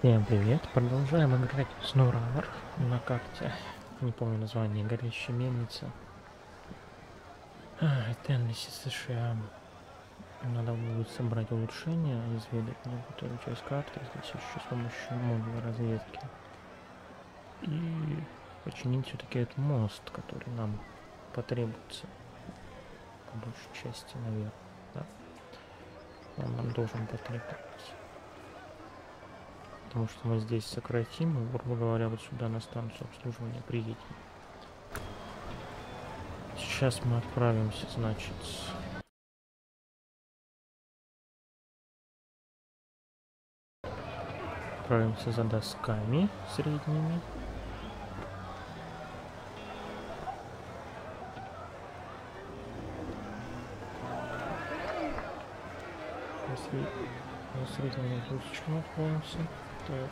Всем привет! Продолжаем играть в SnowRunner на карте. Не помню название. Горящая мельница. Теннесси, США. Надо будет собрать улучшения, изведать некоторую часть карты. Здесь еще с помощью модула разведки. И починить все-таки этот мост, который нам потребуется. По большей части, наверное. Да? Он нам должен потребоваться. Потому что мы здесь сократим и, грубо говоря, вот сюда на станцию обслуживания приедем. Сейчас мы отправимся, значит, отправимся за досками средними. Средними пушечками отправимся. Так.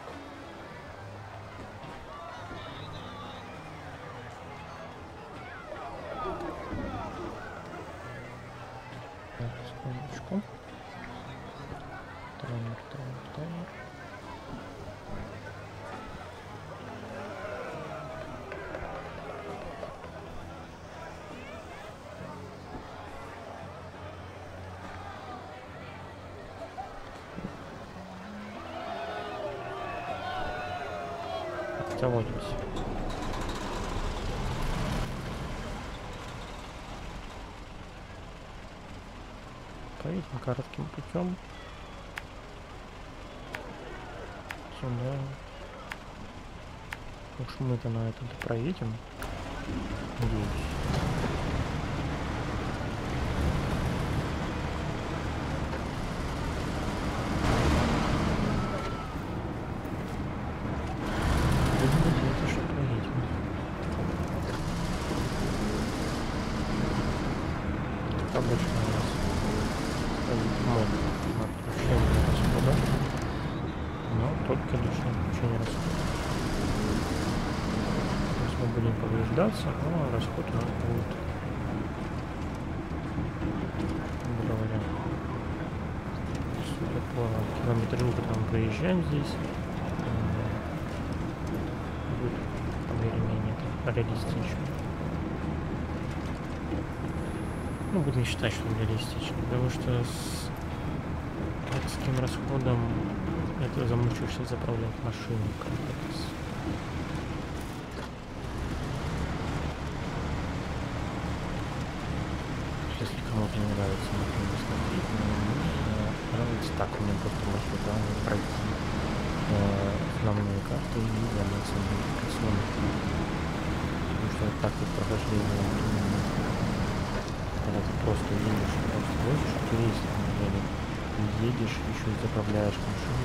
Так, секундочку. Таймер. Заводимся. Поедем коротким путем сюда. Уж мы-то на этом проедем. Даться, но расход у нас будет, говоря, судя по километру, когда мы проезжаем здесь, будет по более-менее реалистично. Ну, будем считать, что реалистично, потому что с таким расходом это замучишься заправлять машину. Мне не нравится, например, смотреть, но нравится так, мне просто можно там пройти основные карты и заняться мультикационными. Потому что так и прохождение, когда ты просто едешь, просто возишь, ты есть, на самом деле, едешь, еще и заправляешь машину,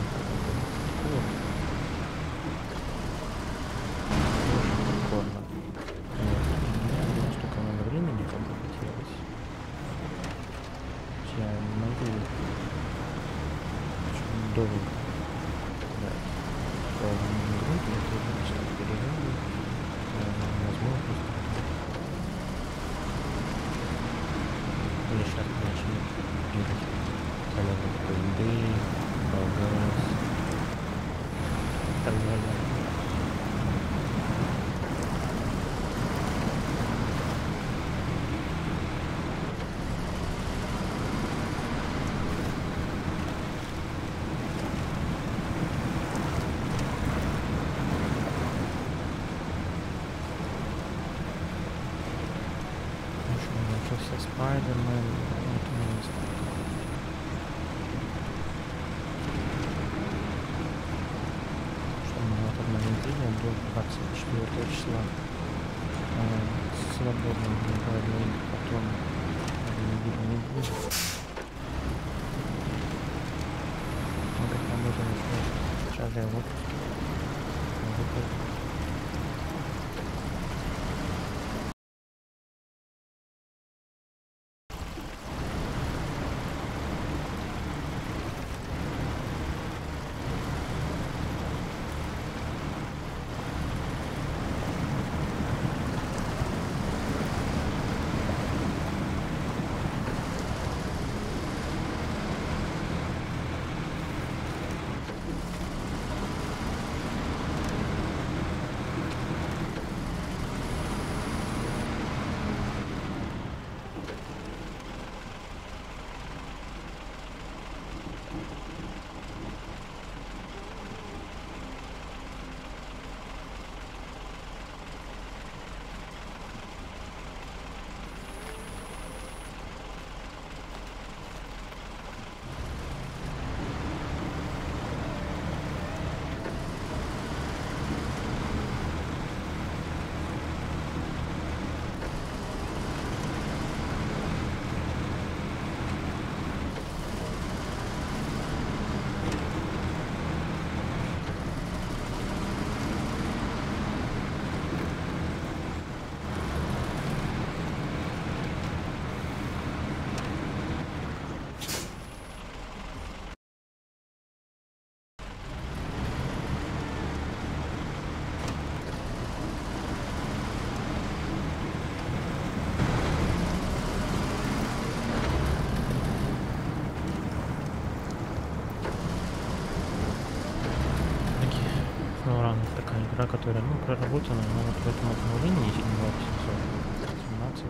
SnowRunner такая игра, которая, ну, проработана, но вот в этом обновлении 7.17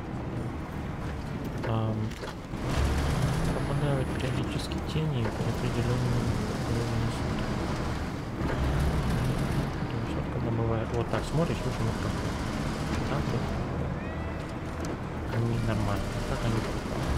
попадают периодически тени по определенному суток. Все, когда бывает, вот так смотришь, уже ну как они нормально, так они попадают.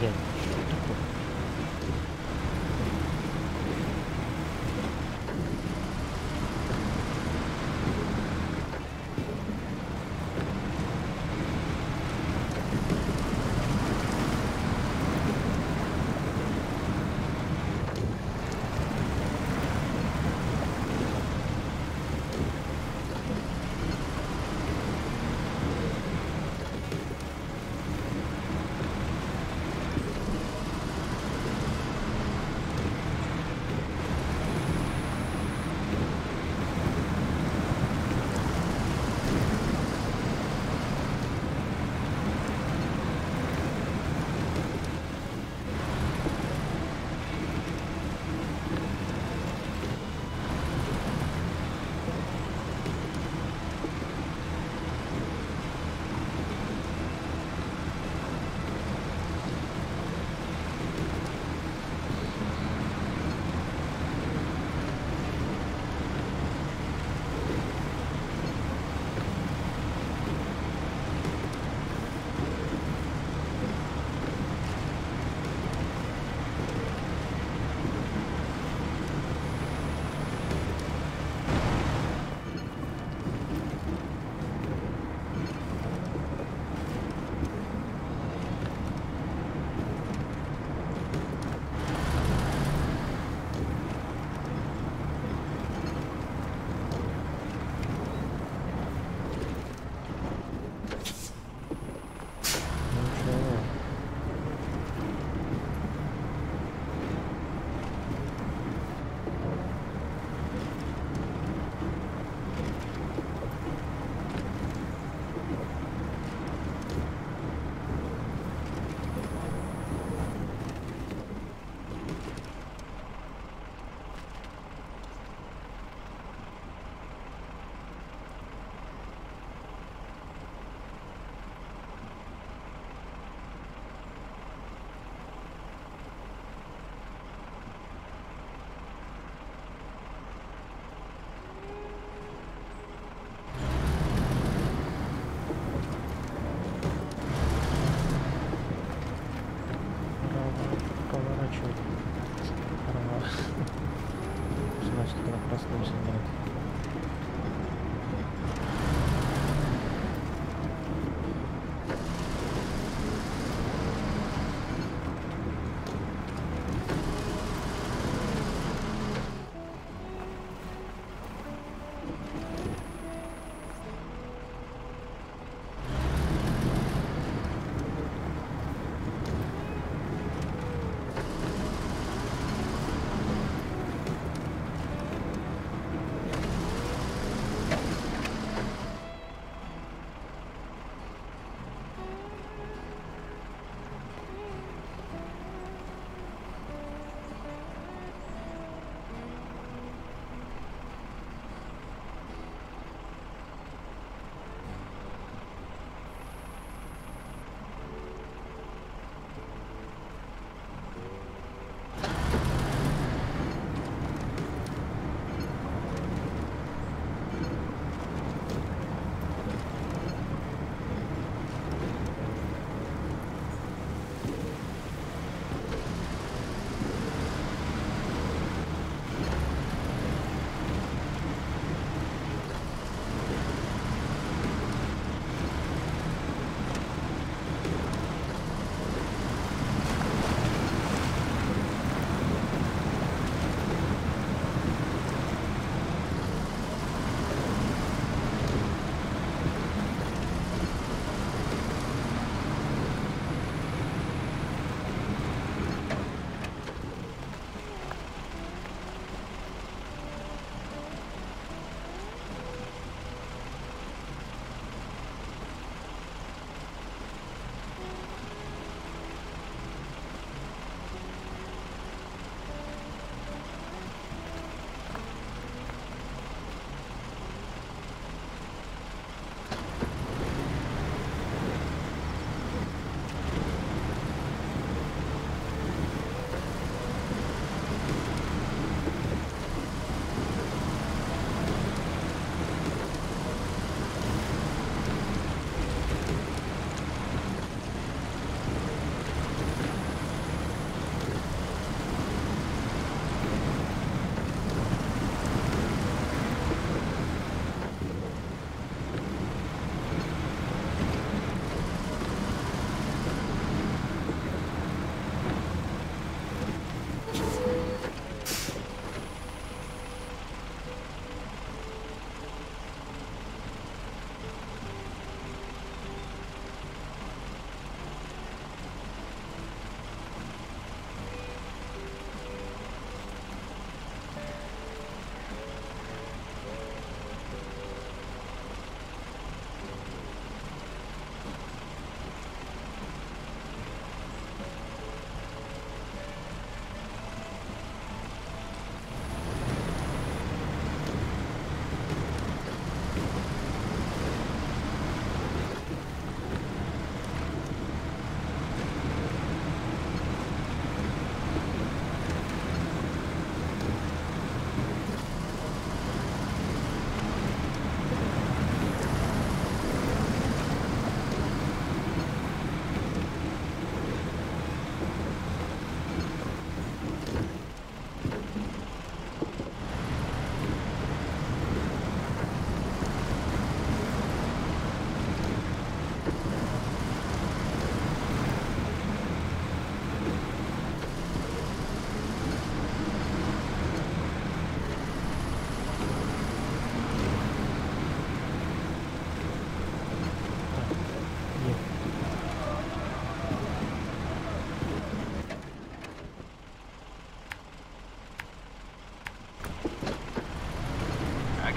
блядь.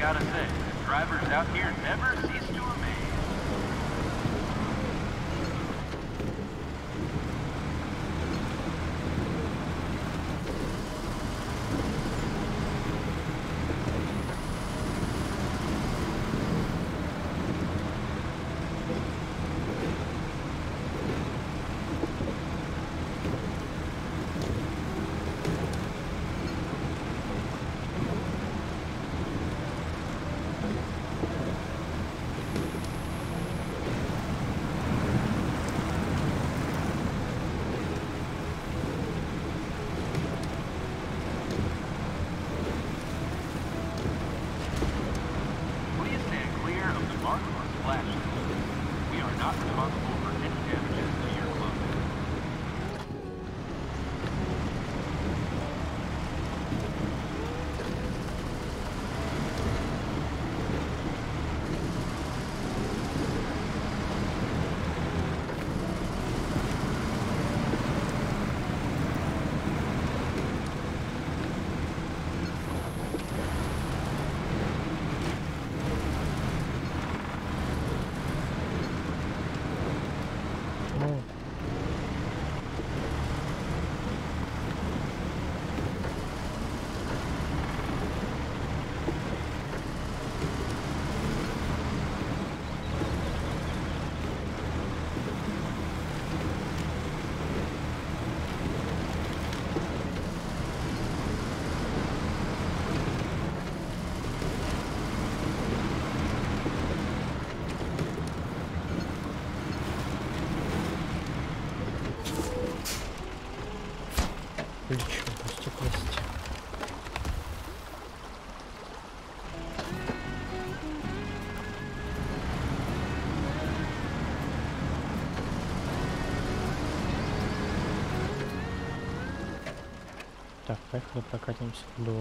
gotta say, the drivers out here never cease to amaze. Так, поехали прокатимся до...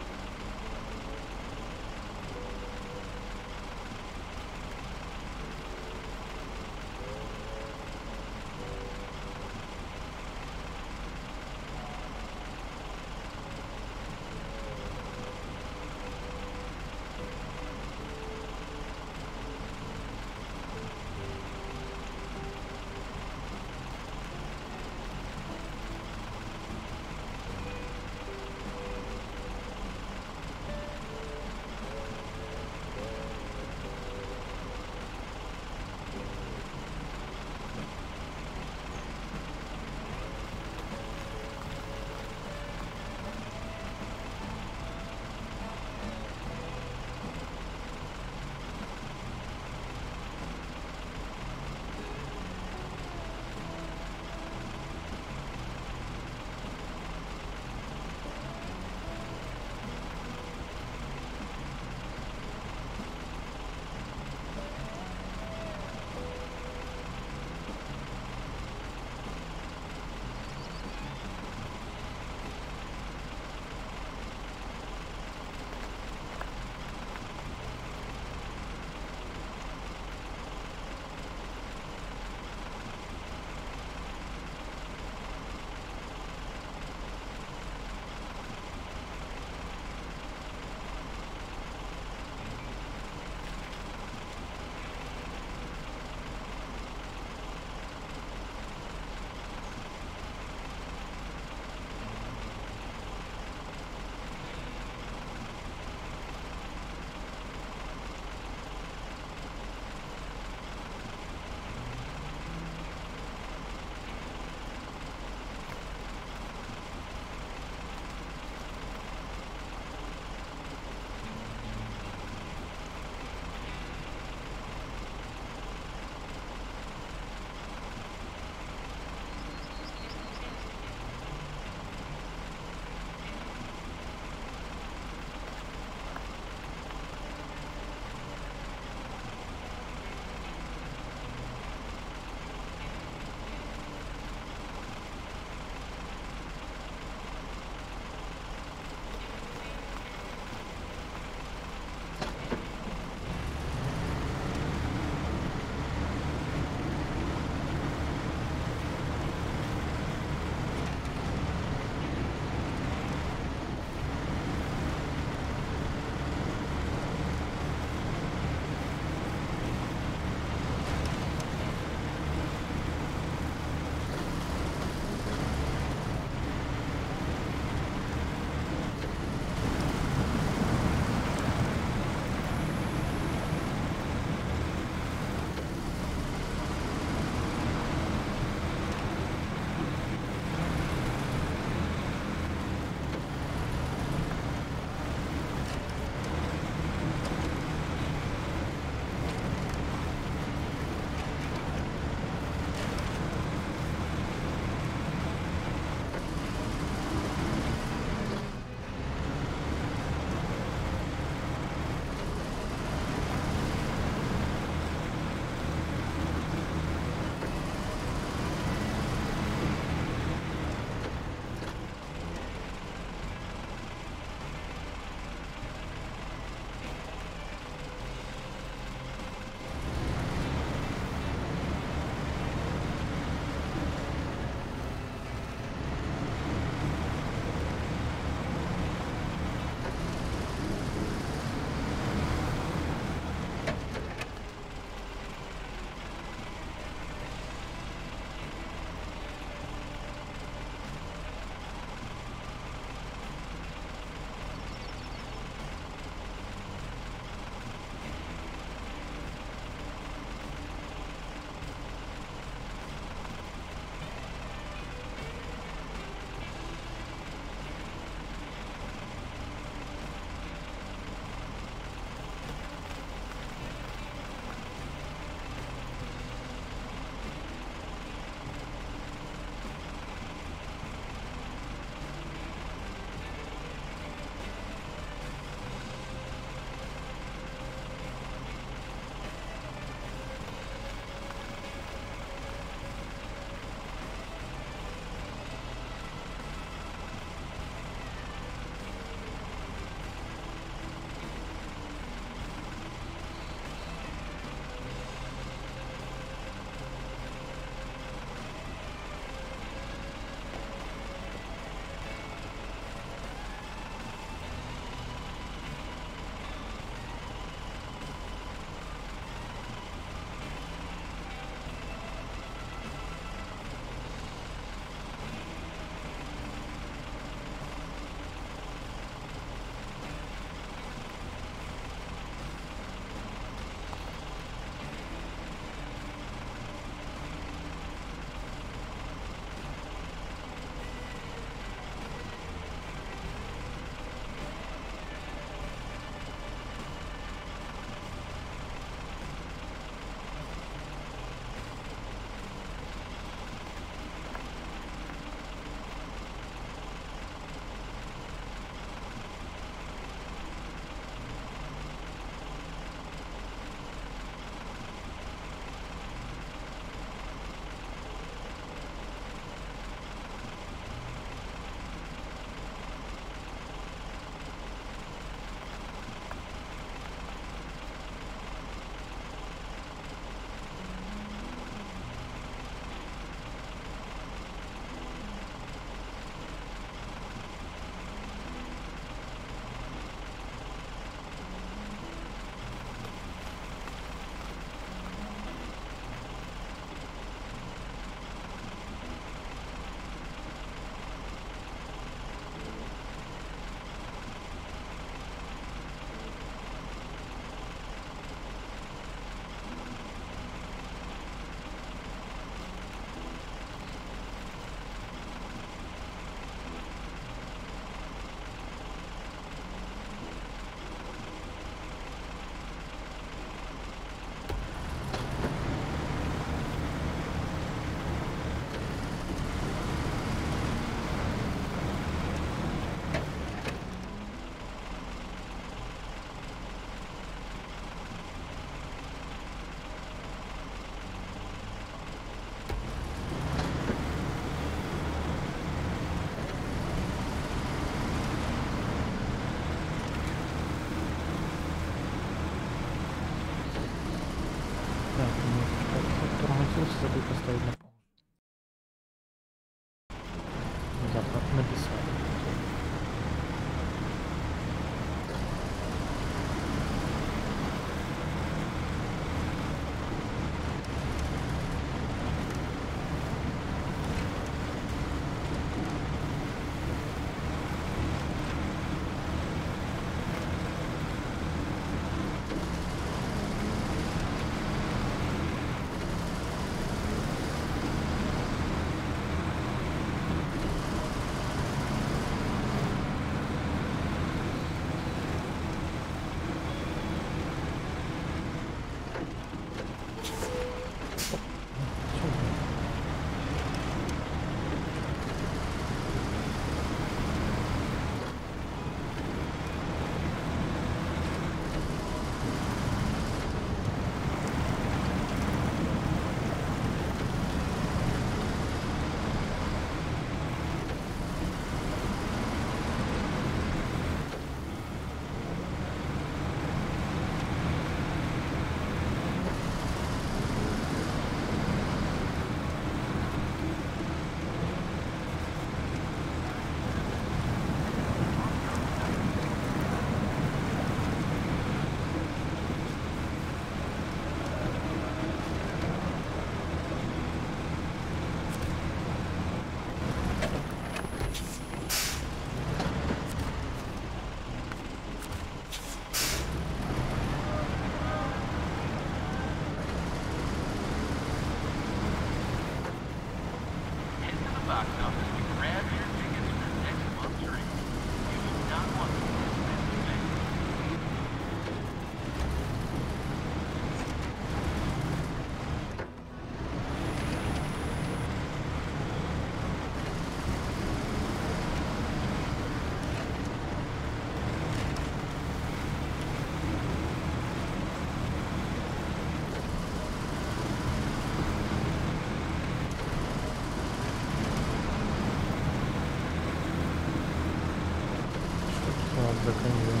за коньем.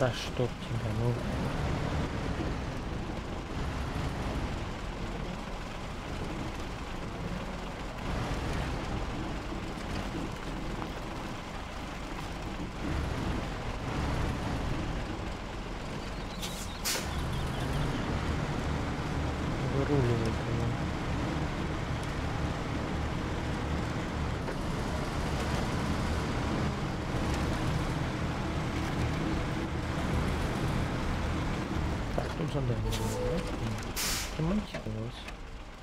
Да чтоб тебя, ну...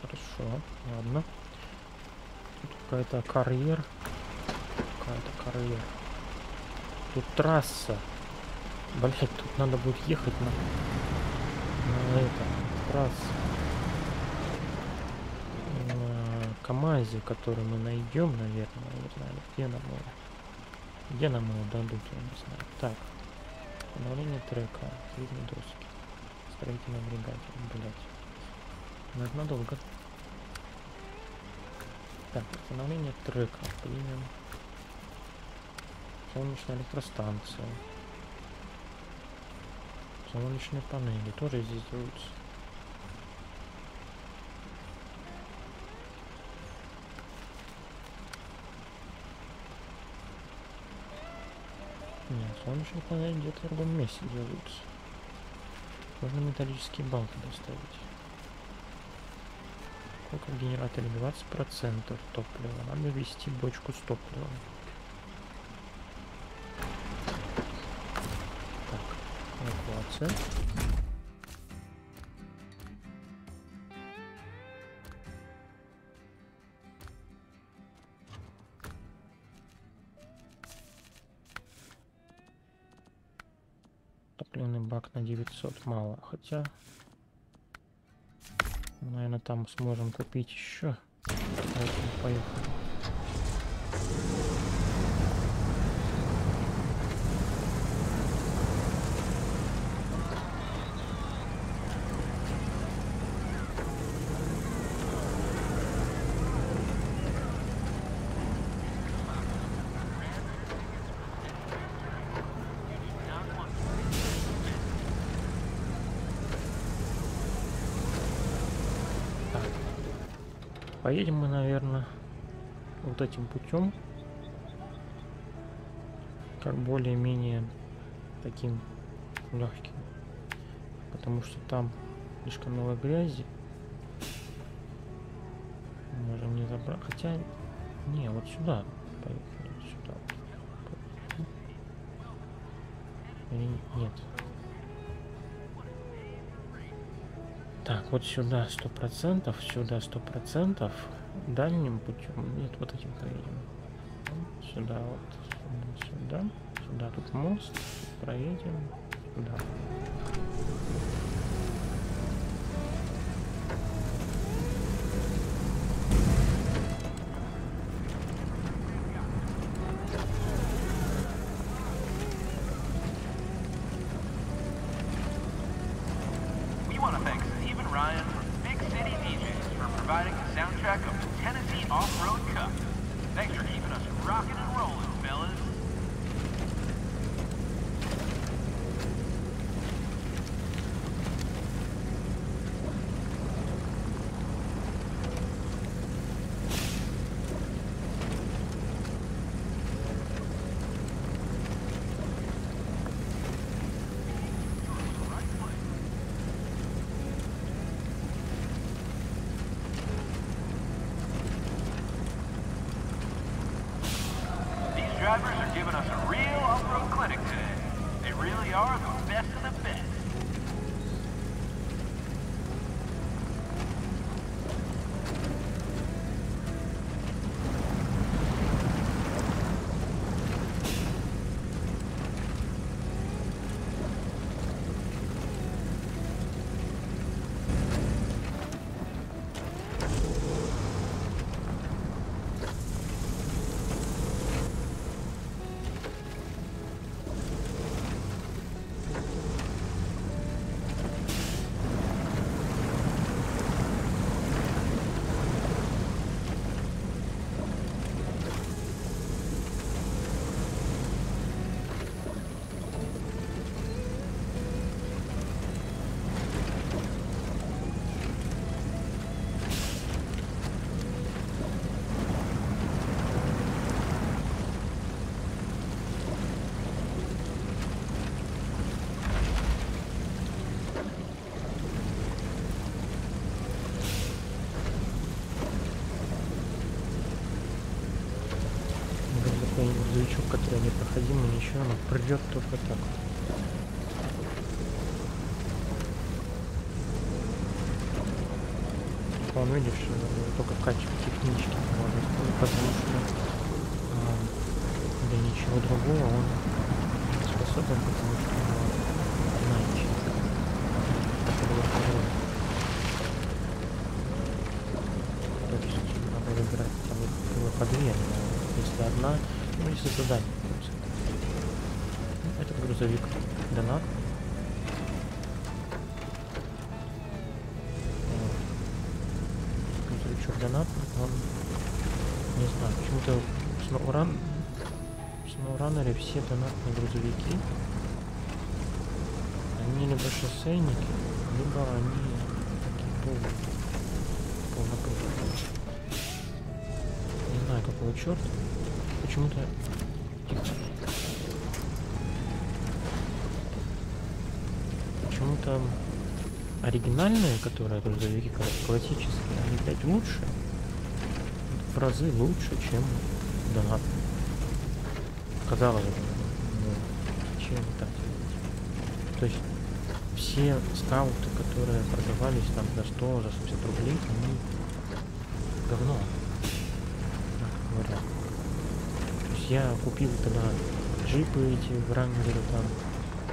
Хорошо, ладно. Тут какая-то карьер. Тут трасса. Блять, тут надо будет ехать на это трасса. На КамАЗе, который мы найдем, наверное, не знаю, где нам его дадут, я не знаю. Так, обновление трека, видно доски. Строительная бригада, блять. Наверное, долго. Так, восстановление трека. Примем. Солнечная электростанция. Солнечные панели тоже здесь делаются. Нет, солнечные панели где-то в другом месте делаются. Можно металлические балки доставить. Сколько в генераторе? 20% топлива. Надо ввести бочку с топливом. Так, эвакуация. Бак на 900 мало, хотя наверное там сможем купить еще. Поэтому поехали. Поедем мы, наверное, вот этим путем, как более-менее таким легким, потому что там слишком много грязи, можем не забрать, хотя не, вот сюда поехали, сюда или нет. Так, вот сюда 100%, сюда 100%, дальним путем, нет, вот этим проедем. Сюда, вот, сюда, сюда, тут мост, проедем, сюда. drivers are giving us a real off-road clinic today. They really are the best of the best. Грузовичок, который непроходим, и ничего, он придет только так. Он, видишь, только качество технически можно использовать, потому что для ничего другого он не способен, потому что иначе это было второе. То есть надо выбирать по две, если одна. Ну, если задание. Этот грузовик донат. Грузовичок донат, он... Не знаю, почему-то в SnowRunner все донатные грузовики. Они либо шоссейники, либо они такие полнопрыжные. Не знаю, какого черта. Почему-то оригинальные, которые грузовики классические, они опять лучше, в разы лучше, чем донат. Казалось бы, ну, чем так. То есть все скауты, которые продавались там за 100, за 150 рублей, они говно. Я купил тогда джипы эти в Ранглере, там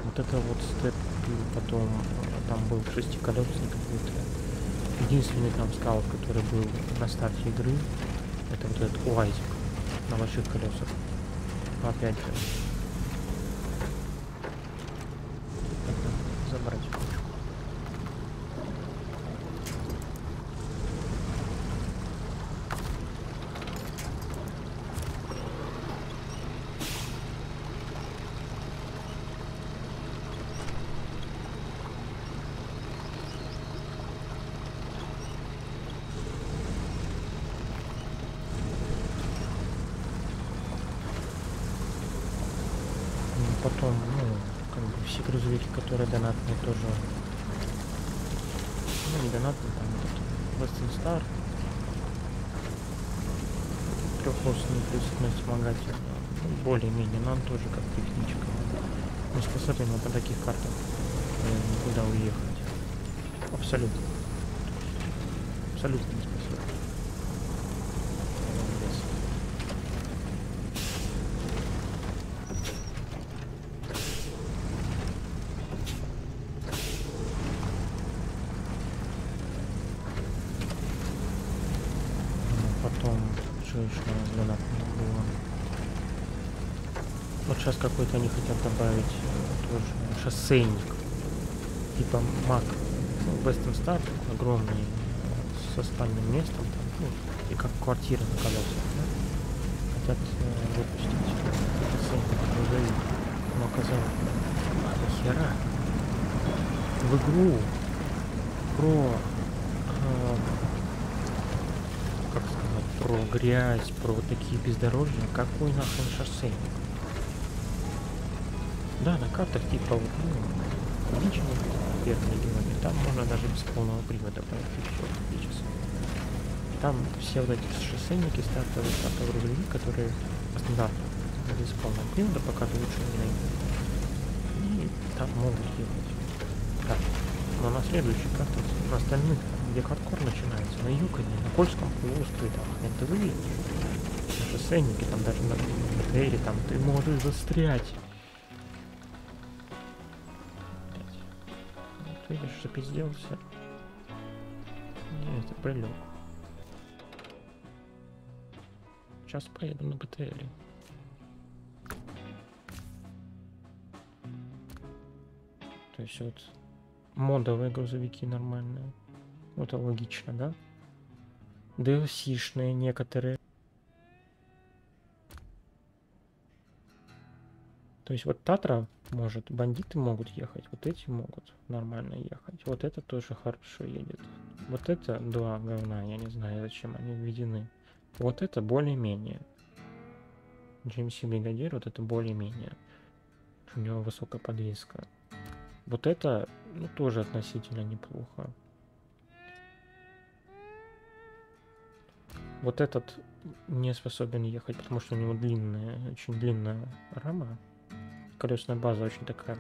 вот это вот степ, потом там был шестиколесный какой-то. Единственный там скаут, который был на старте игры, это вот этот уазик на больших колесах. Опять же. Это забрать кучу. Потом, ну, как бы все грузовики, которые донатные, тоже, ну, не донатные, там вот Western Star, трехосный плюсный вспомогатель, более-менее нам тоже как техничка, не способен на таких картах никуда уехать, абсолютно, абсолютно не способен. Вот сейчас какой-то они хотят добавить тоже шоссейник типа Мак, ну, Western Star огромный, со спальным местом там, ну, и как квартира на колесах, да? Хотят выпустить шоссейник грузовик, но оказалось хера в игру про грязь, про вот такие бездорожья, какой нахрен шоссейник? Да, на картах типа вот, ну, личный первый регион, там можно даже без полного привода проехать, все практически. Там все вот эти шоссейники стартовые, которые по стандарту Здесь полный билда, пока ты лучше не найдешь. И там могут делать. Так, но на следующей карте, на остальных, где хардкор начинается, на Юконе, на Кольском полуострове, там, НТВ, на шоссейнике, там даже на БТРе, там ты можешь застрять. Вот видишь, запизделся. Нет, это прилег. Сейчас поеду на БТРе. То есть вот модовые грузовики нормальные. Это логично, да? DLC-шные некоторые. То есть вот Татра может, бандиты могут ехать, вот эти могут нормально ехать. Вот это тоже хорошо едет. Вот это два говна, я не знаю, зачем они введены. Вот это более-менее. GMC Бигадир, вот это более-менее. У него высокая подвеска. Вот это, ну, тоже относительно неплохо. Вот этот не способен ехать, потому что у него длинная, очень длинная рама. Колесная база очень такая.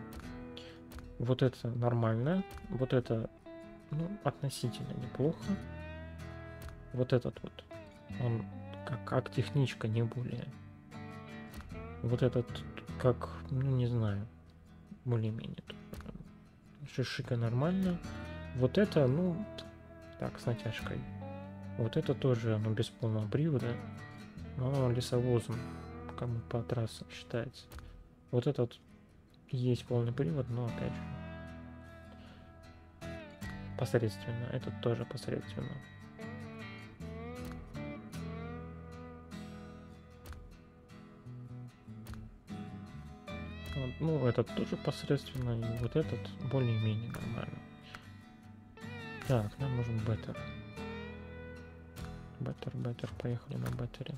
Вот это нормально. Вот это, ну, относительно неплохо. Вот этот вот. Он как техничка, не более. Вот этот как, ну, не знаю, более-менее. Шишика нормально. Вот это, ну, так, с натяжкой. Вот это тоже, оно без полного привода. Но лесовозом, кому по трассам считается. Вот этот есть полный привод, но опять же посредственно. Этот тоже посредственно. Ну, этот тоже посредственно, и вот этот более-менее нормально. Так, нам нужен беттер. Беттер, поехали на беттере.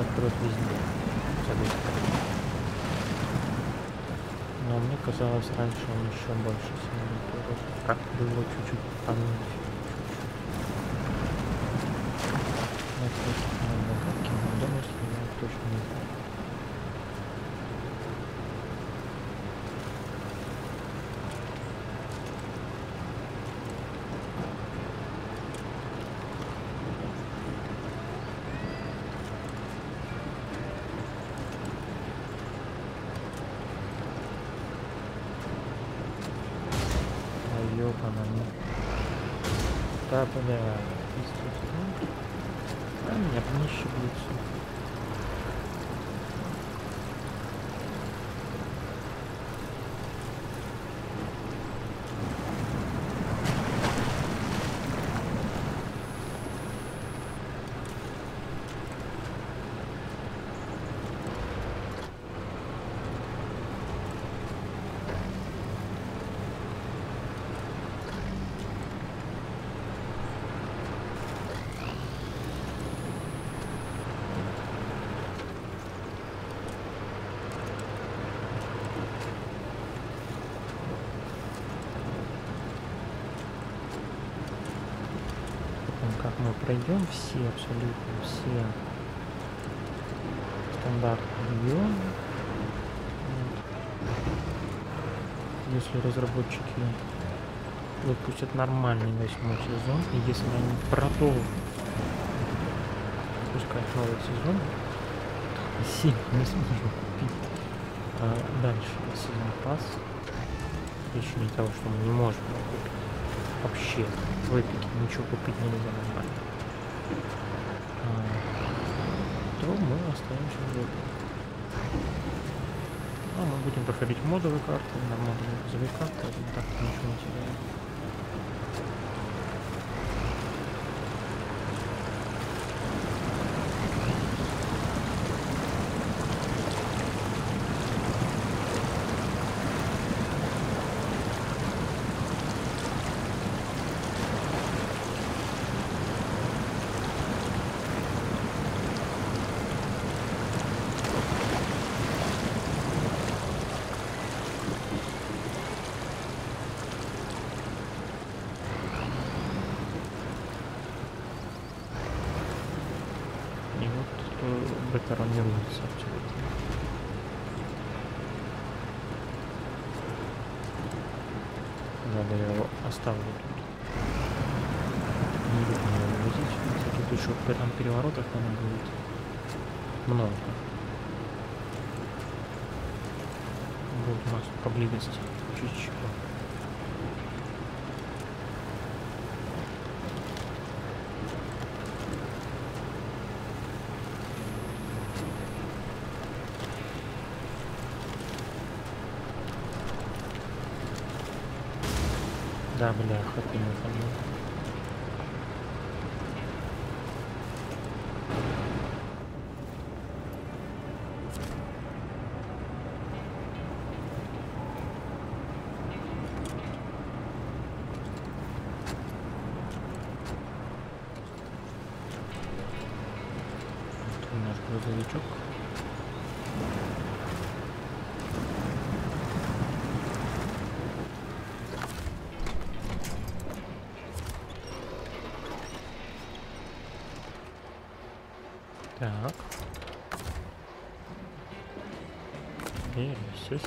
Откроет везде. Но мне казалось, раньше он еще больше снимает. Как было чуть-чуть поменьше. Но дома снимает точно не так. Да, бля, а меня не щиплются. как мы пройдем все, абсолютно все стандартные регионы. Если разработчики выпустят нормальный 8-й сезон, и если они продолжат пускать новый сезон, то я не смогу купить дальше сезон пас. Причине того, что мы не можем купить вообще в эпике, ничего купить нельзя нормально, то мы останемся в эпике. А мы будем проходить модовые карты, на модовые грузовые карты, так ничего не теряем. Надо его оставлю тут. Не буду его возить. Тут еще при этом переворотах надо будет много. Будет у нас поблизости чуть-чуть. Да, бля, хоть не помню. Вот у нас грузовичок. Так. И сесть.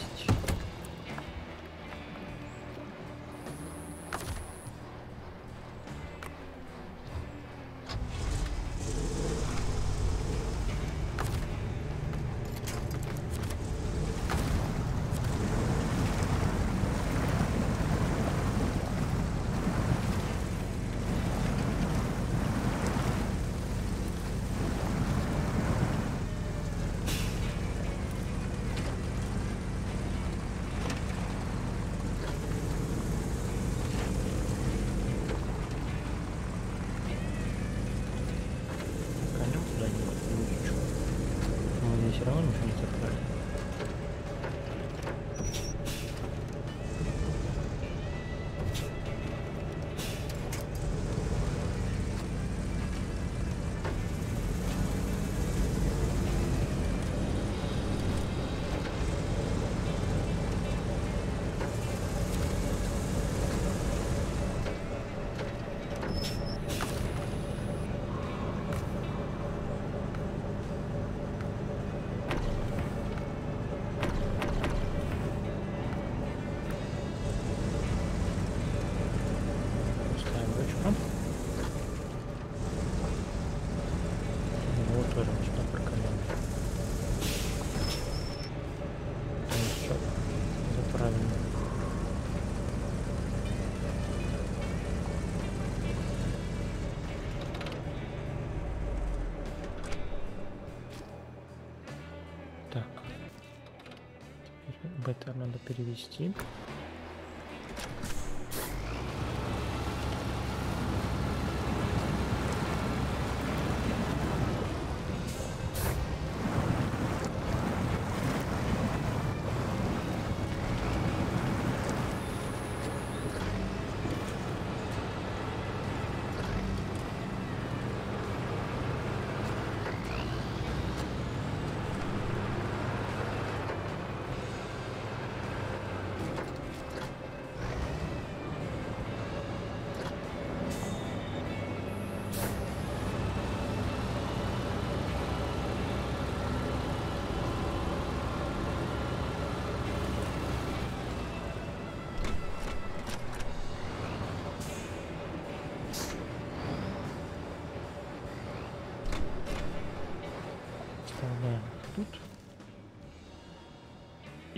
Это надо перевести.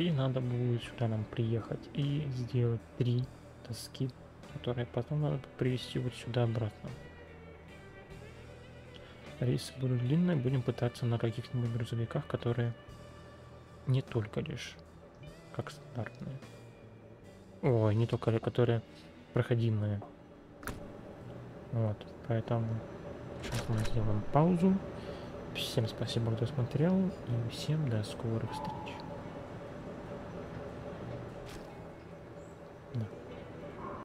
И надо будет сюда нам приехать и сделать 3 доски, которые потом надо привезти вот сюда обратно. Рейсы будут длинные, будем пытаться на каких-нибудь грузовиках, которые не только лишь как стандартные. Ой, не только, которые проходимые. Вот, поэтому сейчас мы сделаем паузу. Всем спасибо, кто смотрел, и всем до скорых встреч.